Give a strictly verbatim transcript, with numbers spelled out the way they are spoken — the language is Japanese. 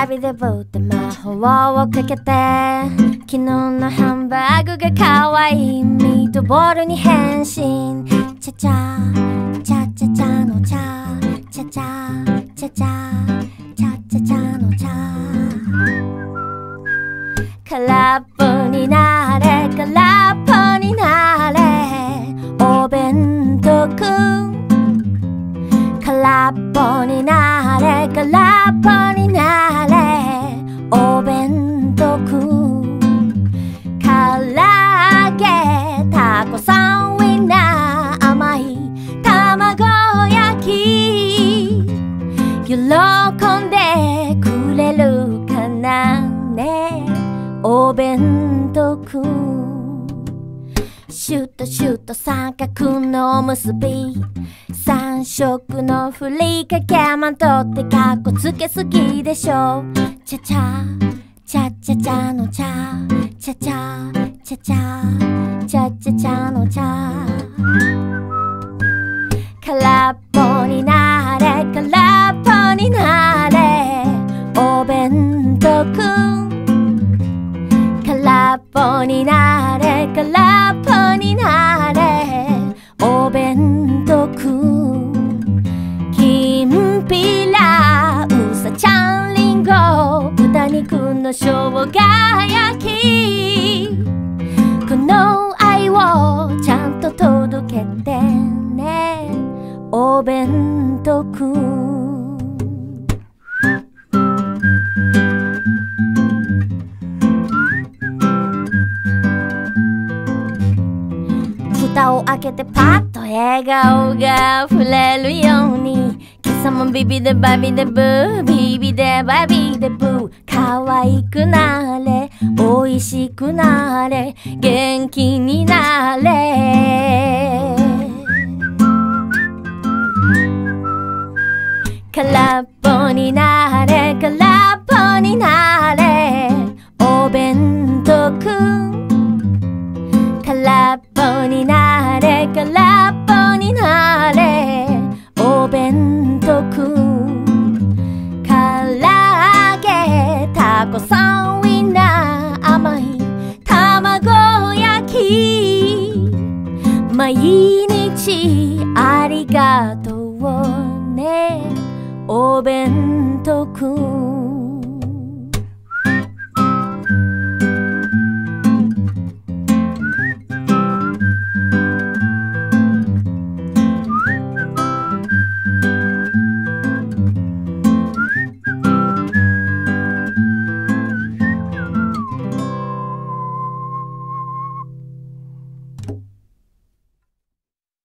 ライブでボーって魔法をかけて昨日のハンバーグが可愛いミートボールに変身チャチャチャチャチャのチャチャチャチャチャチャチャチャのチャ空っぽになれ空っぽになれお弁当くん空っぽになれ空っぽになれお弁当くん唐揚げタコさんウインナー甘い卵焼き喜んでくれるかなねお弁当くんシュッとシュッと三角の結び三色のふりかけまんとってかっこつけすぎでしょチャチャチャチャチャのチャチャチャチャチャチャチャチャのチャ空っぽになれ空っぽになれお弁当くん空っぽになれ空っぽになれお弁当くんきんぴらうさちゃんりんご豚肉の生姜焼きこの愛をちゃんと届けてねお弁当くん蓋を開けてパッと笑顔が溢れるように今朝もビビでバビでブービビでバビでブー可愛くなれ美味しくなれ元気になれ空っぽになれ空っぽになれお弁当くん空っぽになれ空っぽになれお弁当くん唐揚げタコさんウインナー甘い卵焼き毎日ありがとうねお弁当くん